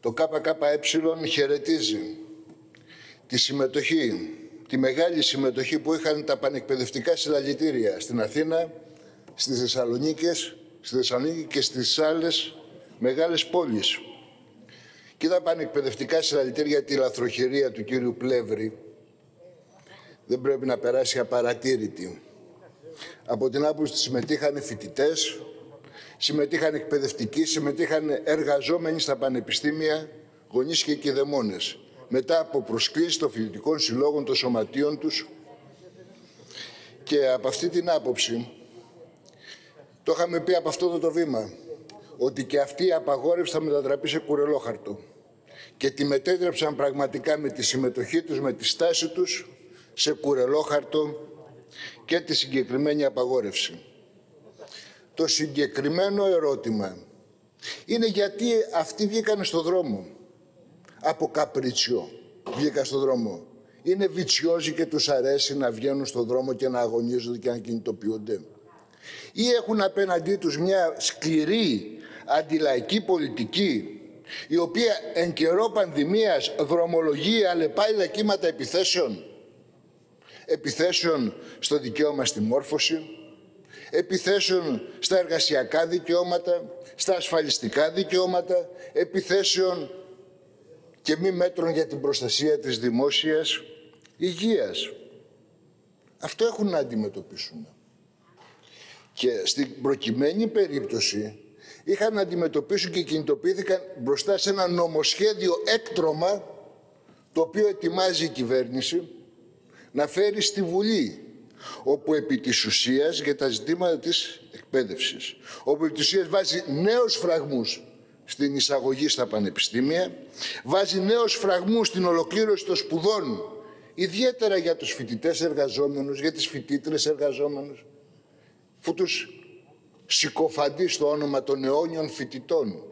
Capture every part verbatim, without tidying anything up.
Το ΚΚΕ χαιρετίζει τη συμμετοχή, τη μεγάλη συμμετοχή που είχαν τα πανεκπαιδευτικά συλλαλητήρια στην Αθήνα, στις Θεσσαλονίκες, στη Θεσσαλονίκη και στις άλλες μεγάλες πόλεις. Και τα πανεκπαιδευτικά συλλαλητήρια, τη λαθροχειρία του κύριου Πλεύρη δεν πρέπει να περάσει απαρατήρητη. Από την άποψη συμμετείχαν φοιτητές, συμμετείχαν εκπαιδευτικοί, συμμετείχαν εργαζόμενοι στα πανεπιστήμια, γονείς και κηδεμόνες. Μετά από προσκλήσεις των φοιτητικών συλλόγων, των σωματείων τους. Και από αυτή την άποψη, το είχαμε πει από αυτό το βήμα, ότι και αυτή η απαγόρευση θα μετατραπεί σε κουρελόχαρτο. Και τη μετέτρεψαν πραγματικά με τη συμμετοχή τους, με τη στάση τους, σε κουρελόχαρτο και τη συγκεκριμένη απαγόρευση. Το συγκεκριμένο ερώτημα είναι γιατί αυτοί βγήκαν στον δρόμο. Από καπρίτσιο βγήκαν στον δρόμο. Είναι βιτσιόζοι και τους αρέσει να βγαίνουν στον δρόμο και να αγωνίζονται και να κινητοποιούνται. Ή έχουν απέναντί τους μια σκληρή αντιλαϊκή πολιτική, η οποία εν καιρό πανδημίας δρομολογεί αλλεπάλληλα κύματα επιθέσεων. Επιθέσεων στο δικαίωμα στη μόρφωση, επιθέσεων στα εργασιακά δικαιώματα, στα ασφαλιστικά δικαιώματα, επιθέσεων και μη μέτρων για την προστασία της δημόσιας υγείας. Αυτό έχουν να αντιμετωπίσουν. Και στην προκειμένη περίπτωση είχαν να αντιμετωπίσουν και κινητοποιήθηκαν μπροστά σε ένα νομοσχέδιο έκτρωμα, το οποίο ετοιμάζει η κυβέρνηση να φέρει στη Βουλή, όπου επί της ουσίας για τα ζητήματα της εκπαίδευσης, όπου επί της ουσίας βάζει νέους φραγμούς στην εισαγωγή στα πανεπιστήμια, βάζει νέους φραγμούς στην ολοκλήρωση των σπουδών, ιδιαίτερα για τους φοιτητές εργαζόμενους, για τις φοιτήτρες εργαζόμενους, που τους συκοφαντεί στο όνομα των αιώνιων φοιτητών.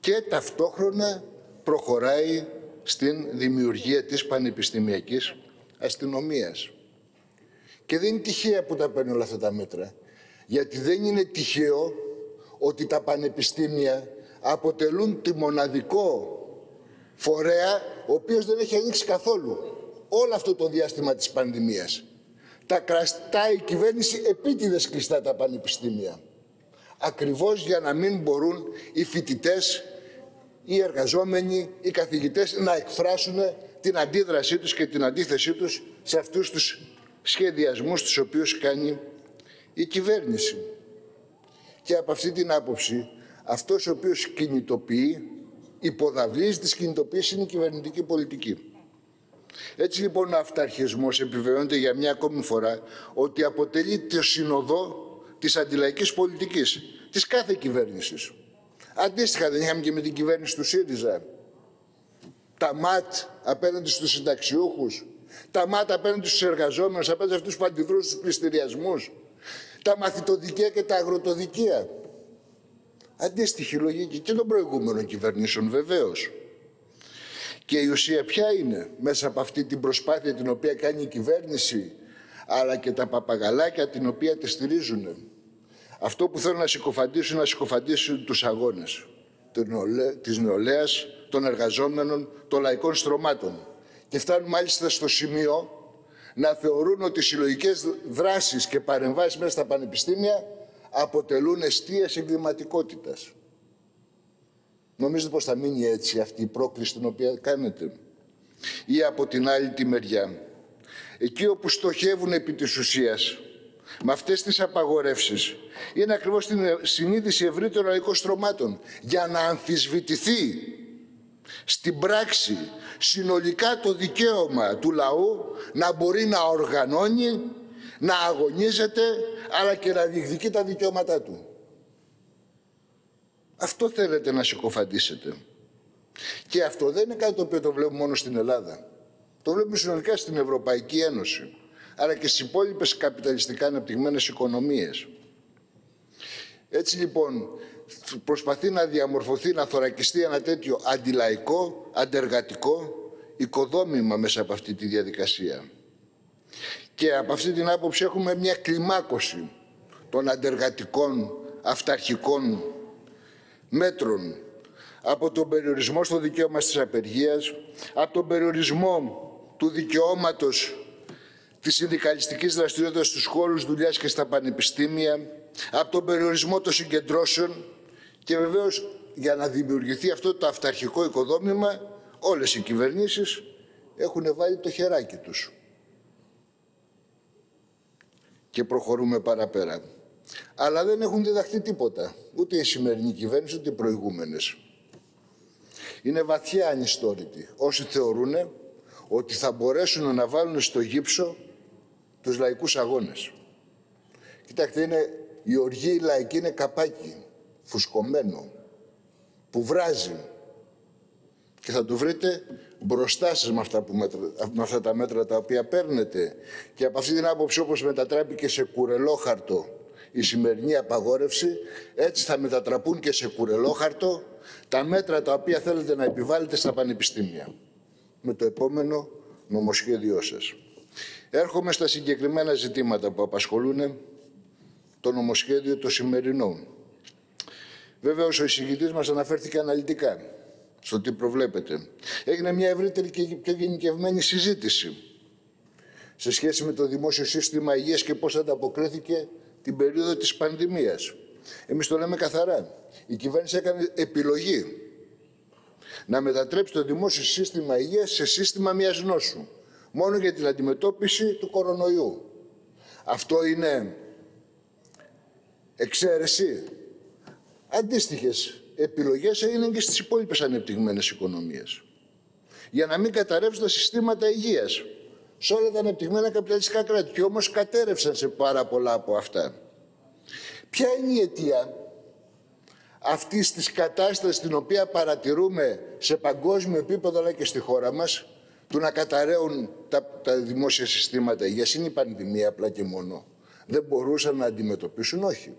Και ταυτόχρονα προχωράει στην δημιουργία της πανεπιστημιακής αστυνομίας. Και δεν είναι τυχαία που τα παίρνει όλα αυτά τα μέτρα. Γιατί δεν είναι τυχαίο ότι τα πανεπιστήμια αποτελούν τη μοναδικό φορέα ο οποίος δεν έχει ανοίξει καθόλου όλο αυτό το διάστημα της πανδημίας. Τα κραστάει η κυβέρνηση επίτηδες κλειστά τα πανεπιστήμια. Ακριβώς για να μην μπορούν οι φοιτητές, οι εργαζόμενοι, οι καθηγητές να εκφράσουν την αντίδρασή τους και την αντίθεσή τους σε αυτούς τους σχεδιασμούς τους οποίους κάνει η κυβέρνηση. Και από αυτή την άποψη, αυτός ο οποίος κινητοποιεί, υποδαβλίζει τις κινητοποιήσεις, είναι η κυβερνητική πολιτική. Έτσι λοιπόν ο αυταρχισμός επιβεβαιώνεται για μια ακόμη φορά ότι αποτελεί το συνοδό της αντιλαϊκής πολιτικής, της κάθε κυβέρνησης. Αντίστοιχα δεν είχαμε και με την κυβέρνηση του ΣΥΡΙΖΑ. Τα ΜΑΤ απέναντι στους συνταξιούχους, τα ΜΑΤ απέναντι στους εργαζόμενους, απέναντι σε αυτούς που αντιδρούν στους πληστηριασμούς, τα μαθητοδικεία και τα αγροτοδικεία. Αντίστοιχη λογική και των προηγούμενων κυβερνήσεων βεβαίως. Και η ουσία ποια είναι μέσα από αυτή την προσπάθεια την οποία κάνει η κυβέρνηση, αλλά και τα παπαγαλάκια την οποία τη στηρίζουν. Αυτό που θέλουν να συκοφαντήσουν, να συκοφαντήσουν τους αγώνες της νεολαίας, των εργαζόμενων, των λαϊκών στρωμάτων. Και φτάνουν μάλιστα στο σημείο να θεωρούν ότι οι συλλογικές δράσεις και παρεμβάσεις μέσα στα πανεπιστήμια αποτελούν εστίες εγκληματικότητας. Νομίζετε πως θα μείνει έτσι αυτή η πρόκληση την οποία κάνετε? Ή από την άλλη τη μεριά, εκεί όπου στοχεύουν επί της ουσίας με αυτές τις απαγορεύσεις, είναι ακριβώς την συνείδηση ευρύτερων λαϊκών στρωμάτων, για να αμφισβητηθεί στην πράξη συνολικά το δικαίωμα του λαού να μπορεί να οργανώνει, να αγωνίζεται, αλλά και να διεκδικεί τα δικαιώματά του. Αυτό θέλετε να συκοφαντήσετε. Και αυτό δεν είναι κάτι το οποίο το βλέπουμε μόνο στην Ελλάδα. Το βλέπουμε συνολικά στην Ευρωπαϊκή Ένωση, αλλά και στις υπόλοιπες καπιταλιστικά αναπτυγμένες οικονομίες. Έτσι λοιπόν προσπαθεί να διαμορφωθεί, να θωρακιστεί ένα τέτοιο αντιλαϊκό, αντεργατικό οικοδόμημα μέσα από αυτή τη διαδικασία. Και από αυτή την άποψη έχουμε μια κλιμάκωση των αντεργατικών, αυταρχικών μέτρων, από τον περιορισμό στο δικαίωμα της απεργίας, από τον περιορισμό του δικαιώματος της συνδικαλιστικής δραστηριότητας στους χώρους δουλειάς και στα πανεπιστήμια, από τον περιορισμό των συγκεντρώσεων και βεβαίως για να δημιουργηθεί αυτό το αυταρχικό οικοδόμημα όλες οι κυβερνήσεις έχουν βάλει το χεράκι τους. Και προχωρούμε παραπέρα. Αλλά δεν έχουν διδαχθεί τίποτα, ούτε η σημερινή κυβέρνηση, ούτε οι προηγούμενες. Είναι βαθιά ανιστόρητοι όσοι θεωρούν ότι θα μπορέσουν να βάλουν στο γύψο τους λαϊκούς αγώνες. Κοιτάξτε, είναι, η οργή η λαϊκή είναι καπάκι, φουσκωμένο, που βράζει. Και θα το βρείτε μπροστά σας με αυτά, που μέτρα, με αυτά τα μέτρα τα οποία παίρνετε. Και από αυτή την άποψη, όπως μετατράπηκε σε κουρελόχαρτο η σημερινή απαγόρευση, έτσι θα μετατραπούν και σε κουρελόχαρτο τα μέτρα τα οποία θέλετε να επιβάλλετε στα πανεπιστήμια με το επόμενο νομοσχέδιό σας. Έρχομαι στα συγκεκριμένα ζητήματα που απασχολούν το νομοσχέδιο το σημερινό. Βέβαιως ο εισηγητής μας αναφέρθηκε αναλυτικά στο τι προβλέπετε. Έγινε μια ευρύτερη και πιο γενικευμένη συζήτηση σε σχέση με το δημόσιο σύστημα υγείας και πώς ανταποκρίθηκε την περίοδο της πανδημίας. Εμείς το λέμε καθαρά. Η κυβέρνηση έκανε επιλογή να μετατρέψει το δημόσιο σύστημα υγείας σε σύστημα μιας νόσου, μόνο για την αντιμετώπιση του κορονοϊού. Αυτό είναι εξαίρεση. Αντίστοιχες επιλογές έγιναν και στις υπόλοιπες ανεπτυγμένες οικονομίες, για να μην καταρρεύσουν τα συστήματα υγείας σε όλα τα ανεπτυγμένα καπιταλιστικά κράτη. Και όμως κατέρευσαν σε πάρα πολλά από αυτά. Ποια είναι η αιτία αυτής της κατάστασης την οποία παρατηρούμε σε παγκόσμιο επίπεδο αλλά και στη χώρα μας, του να καταραίουν τα, τα δημόσια συστήματα υγείας? Είναι η πανδημία απλά και μόνο? Δεν μπορούσαν να αντιμετωπίσουν? Όχι.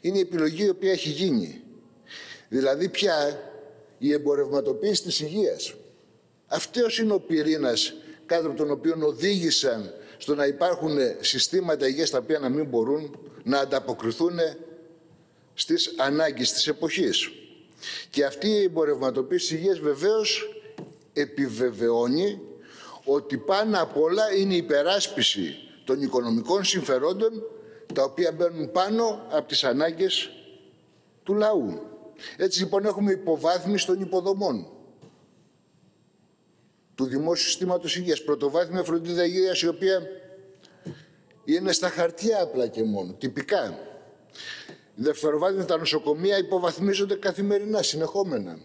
Είναι η επιλογή η οποία έχει γίνει. Δηλαδή πια η εμπορευματοποίηση της υγείας. Αυτός είναι ο πυρήνας κάτω από τον οποίο οδήγησαν στο να υπάρχουν συστήματα υγείας τα οποία να μην μπορούν να ανταποκριθούν στις ανάγκες της εποχής. Και αυτή η εμπορευματοποίηση της υγείας βεβαίως επιβεβαιώνει ότι πάνω απ' όλα είναι η υπεράσπιση των οικονομικών συμφερόντων τα οποία μπαίνουν πάνω από τις ανάγκες του λαού. Έτσι λοιπόν έχουμε υποβάθμιση των υποδομών του δημόσιου συστήματος υγείας. Πρωτοβάθμια φροντίδα υγείας η οποία είναι στα χαρτιά απλά και μόνο, τυπικά. Δευτεροβάθμια τα νοσοκομεία υποβαθμίζονται καθημερινά, συνεχόμενα.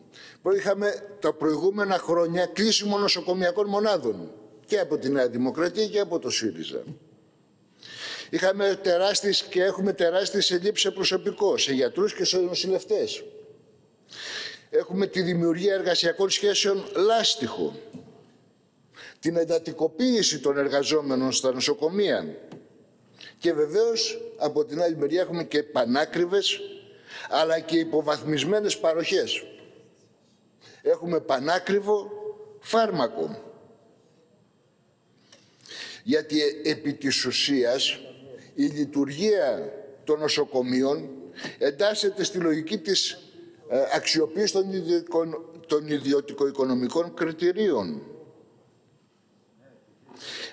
Είχαμε τα προηγούμενα χρόνια κλείσιμο νοσοκομιακών μονάδων και από τη Νέα Δημοκρατία και από το ΣΥΡΙΖΑ. Είχαμε τεράστιες και έχουμε τεράστιες ελλείψεις σε προσωπικό, σε γιατρούς και σε νοσηλευτές. Έχουμε τη δημιουργία εργασιακών σχέσεων λάστιχο, την εντατικοποίηση των εργαζόμενων στα νοσοκομεία. Και βεβαίως, από την άλλη μεριά, έχουμε και πανάκριβες, αλλά και υποβαθμισμένες παροχές. Έχουμε πανάκριβο φάρμακο. Γιατί επί της ουσίας, η λειτουργία των νοσοκομείων εντάσσεται στη λογική της αξιοποίησης των, ιδιωτικο, των ιδιωτικο-οικονομικών κριτηρίων.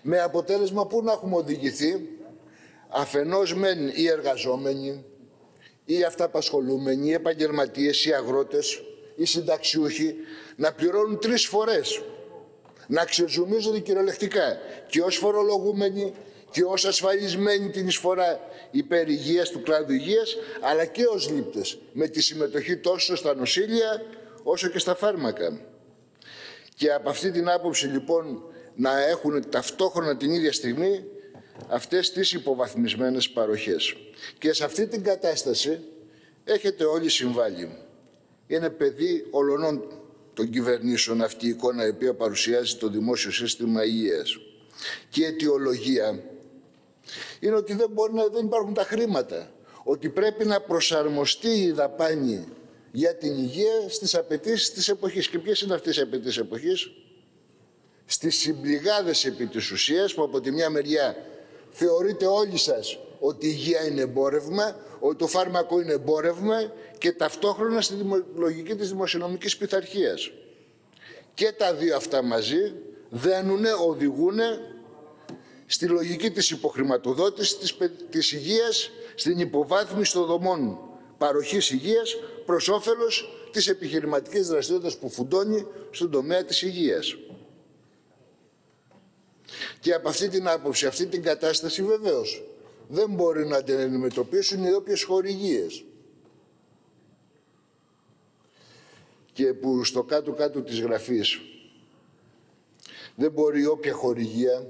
Με αποτέλεσμα πού να έχουμε οδηγηθεί? Αφενός μεν οι εργαζόμενοι, οι αυταπασχολούμενοι, οι επαγγελματίες, οι αγρότες, οι συνταξιούχοι να πληρώνουν τρεις φορές, να ξεζουμίζονται κυριολεκτικά και ως φορολογούμενοι και ως ασφαλισμένοι την εισφορά υπέρ υγείας, του κλάδου υγείας, αλλά και ως λήπτες, με τη συμμετοχή τόσο στα νοσήλια όσο και στα φάρμακα. Και από αυτή την άποψη λοιπόν να έχουν ταυτόχρονα την ίδια στιγμή αυτές τις υποβαθμισμένες παροχές. Και σε αυτή την κατάσταση έχετε όλοι συμβάλει. Είναι παιδί ολωνών των κυβερνήσεων αυτή η εικόνα η οποία παρουσιάζει το δημόσιο σύστημα υγείας. Και η αιτιολογία είναι ότι δεν, μπορεί να, δεν υπάρχουν τα χρήματα. Ότι πρέπει να προσαρμοστεί η δαπάνη για την υγεία στις απαιτήσεις της εποχής. Και ποιες είναι αυτές οι απαιτήσεις της εποχής? Στις συμπληγάδες επί της ουσίας που από τη μια μεριά θεωρείτε όλοι σας ότι η υγεία είναι εμπόρευμα, ότι το φάρμακο είναι εμπόρευμα και ταυτόχρονα στη λογική της δημοσιονομικής πειθαρχίας. Και τα δύο αυτά μαζί δένουνε, οδηγούνε στη λογική της υποχρηματοδότησης της, της υγείας, στην υποβάθμιση των δομών παροχής υγείας προς όφελος της επιχειρηματικής δραστηριότητας που φουντώνει στον τομέα της υγείας. Και από αυτή την άποψη, αυτή την κατάσταση βεβαίως δεν μπορεί να την αντιμετωπίσουν οι όποιες χορηγίες. Και που στο κάτω-κάτω της γραφής δεν μπορεί όποια χορηγία,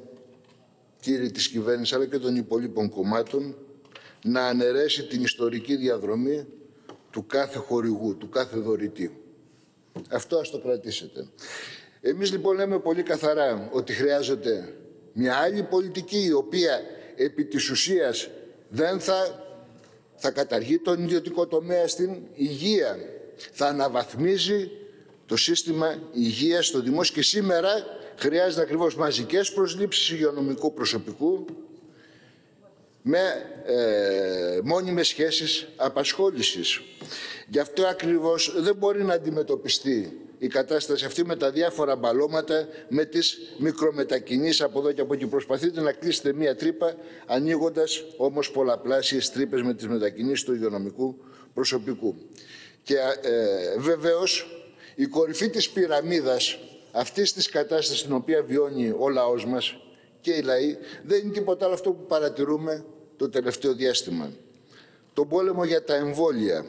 κύριοι της κυβέρνησης αλλά και των υπολείπων κομμάτων, να αναιρέσει την ιστορική διαδρομή του κάθε χορηγού, του κάθε δωρητή. Αυτό ας το κρατήσετε. Εμείς λοιπόν λέμε πολύ καθαρά ότι χρειάζεται μια άλλη πολιτική, η οποία επί της ουσίας δεν θα, θα καταργεί τον ιδιωτικό τομέα στην υγεία. Θα αναβαθμίζει το σύστημα υγείας στο δημόσιο και σήμερα χρειάζεται ακριβώς μαζικές προσλήψεις υγειονομικού προσωπικού με ε, μόνιμες σχέσεις απασχόλησης. Γι' αυτό ακριβώς δεν μπορεί να αντιμετωπιστεί η κατάσταση αυτή με τα διάφορα μπαλώματα, με τις μικρομετακινήσεις από εδώ και από εκεί. Προσπαθείτε να κλείσετε μία τρύπα, ανοίγοντας όμως πολλαπλάσιες τρύπες με τις μετακινήσεις του υγειονομικού προσωπικού. Και ε, βεβαίως η κορυφή της πυραμίδας αυτής της κατάστασης στην οποία βιώνει ο λαός μας και οι λαοί δεν είναι τίποτα άλλο αυτό που παρατηρούμε το τελευταίο διάστημα. Τον πόλεμο για τα εμβόλια,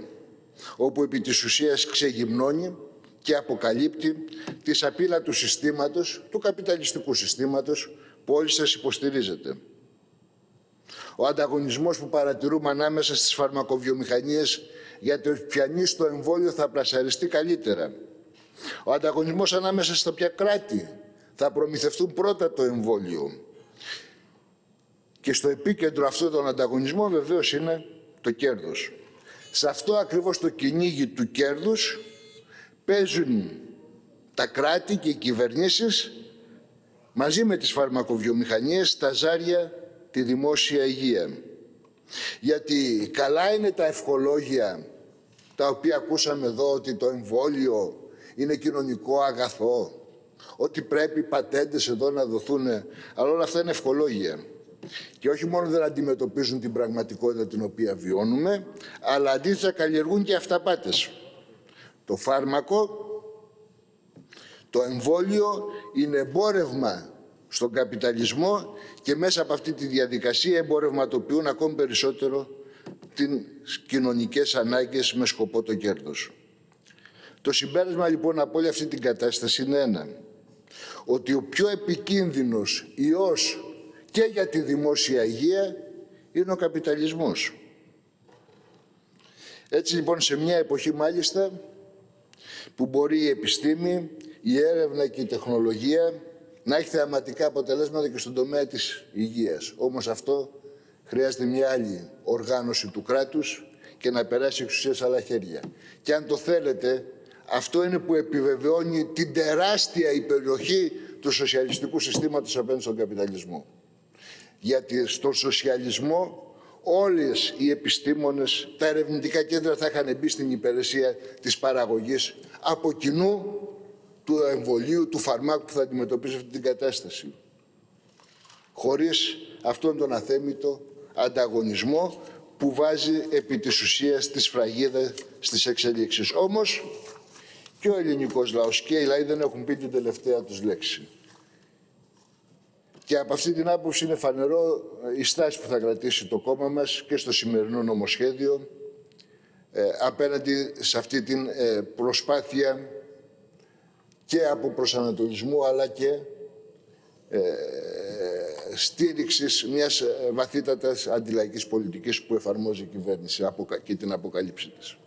όπου επί της ουσίας ξεγυμνώνει και αποκαλύπτει τη σαπίλα του συστήματος, του καπιταλιστικού συστήματος που όλοι σας υποστηρίζετε. Ο ανταγωνισμός που παρατηρούμε ανάμεσα στις φαρμακοβιομηχανίες για το ποιανή στο εμβόλιο θα πλασαριστεί καλύτερα. Ο ανταγωνισμός ανάμεσα στα ποια κράτη θα προμηθευτούν πρώτα το εμβόλιο. Και στο επίκεντρο αυτού των ανταγωνισμών βεβαίως είναι το κέρδος. Σε αυτό ακριβώς το κυνήγι του κέρδους παίζουν τα κράτη και οι κυβερνήσεις μαζί με τις φαρμακοβιομηχανίες τα ζάρια τη δημόσια υγεία. Γιατί καλά είναι τα ευχολόγια τα οποία ακούσαμε εδώ, ότι το εμβόλιο είναι κοινωνικό αγαθό, ότι πρέπει οι πατέντες εδώ να δοθούν, αλλά όλα αυτά είναι ευχολόγια. Και όχι μόνο δεν αντιμετωπίζουν την πραγματικότητα την οποία βιώνουμε, αλλά αντίθετα καλλιεργούν και αυταπάτες. Το φάρμακο, το εμβόλιο είναι εμπόρευμα στον καπιταλισμό και μέσα από αυτή τη διαδικασία εμπορευματοποιούν ακόμη περισσότερο τις κοινωνικές ανάγκες με σκοπό το κέρδος. Το συμπέρασμα λοιπόν από όλη αυτή την κατάσταση είναι ένα. Ότι ο πιο επικίνδυνος ιός και για τη δημόσια υγεία είναι ο καπιταλισμός. Έτσι λοιπόν σε μια εποχή μάλιστα που μπορεί η επιστήμη, η έρευνα και η τεχνολογία να έχει θεαματικά αποτελέσματα και στον τομέα της υγείας. Όμως αυτό χρειάζεται μια άλλη οργάνωση του κράτους και να περάσει εξουσία σε άλλα χέρια. Και αν το θέλετε, αυτό είναι που επιβεβαιώνει την τεράστια υπεροχή του σοσιαλιστικού συστήματος απέναντι στον καπιταλισμό. Γιατί στον σοσιαλισμό όλες οι επιστήμονες, τα ερευνητικά κέντρα θα είχαν μπει στην υπηρεσία της παραγωγής από κοινού του εμβολίου, του φαρμάκου που θα αντιμετωπίσει αυτή την κατάσταση. Χωρίς αυτόν τον αθέμητο ανταγωνισμό που βάζει επί της ουσίας τη σφραγίδα στις εξελίξεις. Όμως και ο ελληνικός λαός και οι λαοί δεν έχουν πει την τελευταία τους λέξη. Και από αυτή την άποψη είναι φανερό η στάση που θα κρατήσει το κόμμα μας και στο σημερινό νομοσχέδιο ε, απέναντι σε αυτή την ε, προσπάθεια και από προσανατολισμού αλλά και ε, στήριξης μιας βαθύτατας αντιλαϊκής πολιτικής που εφαρμόζει η κυβέρνηση και την αποκάλυψή της.